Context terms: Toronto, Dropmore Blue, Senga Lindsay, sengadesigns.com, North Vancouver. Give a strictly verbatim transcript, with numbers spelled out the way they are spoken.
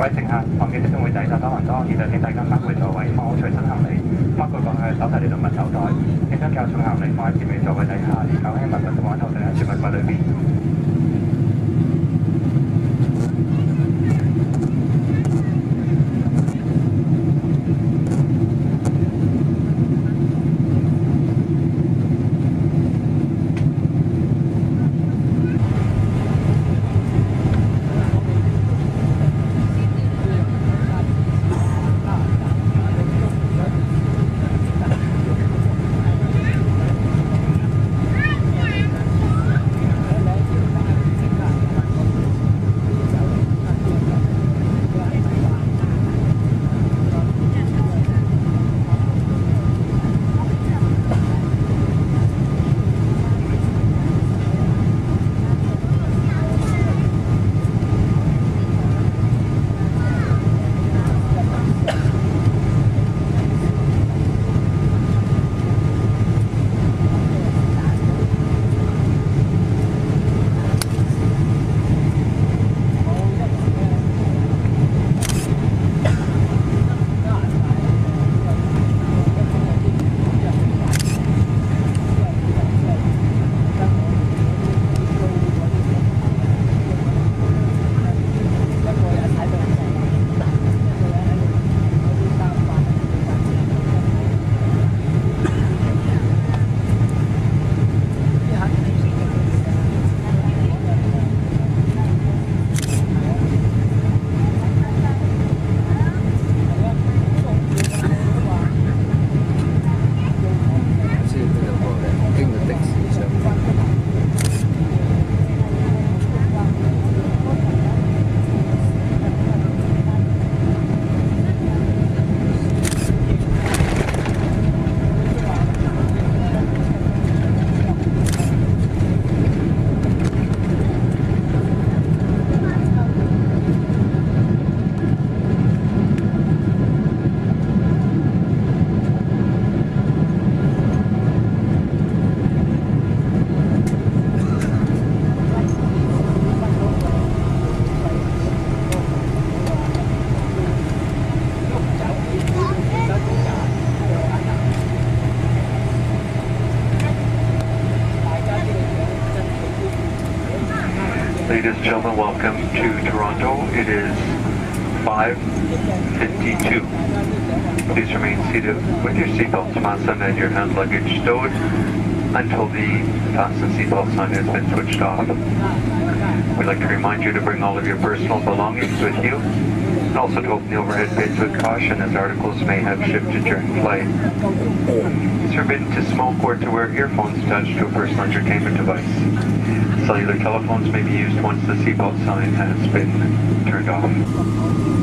各位乘客，航機即將會抵達多倫多，現在請大家返回座位，放好隨身行李，包括各嘅手提電動物手袋，請將較重行李放喺前尾座位底下，而較輕物品就放喺頭頂嘅儲物櫃裏邊。 Ladies and gentlemen, welcome to Toronto. It is five fifty-two. Please remain seated with your seatbelts fastened and your hand luggage stowed until the fastened seatbelt sign has been switched off. We'd like to remind you to bring all of your personal belongings with you and also to open the overhead bins with caution as articles may have shifted during flight. It's forbidden to smoke or to wear earphones attached to a personal entertainment device. Cellular telephones may be used once the seatbelt sign has been turned off.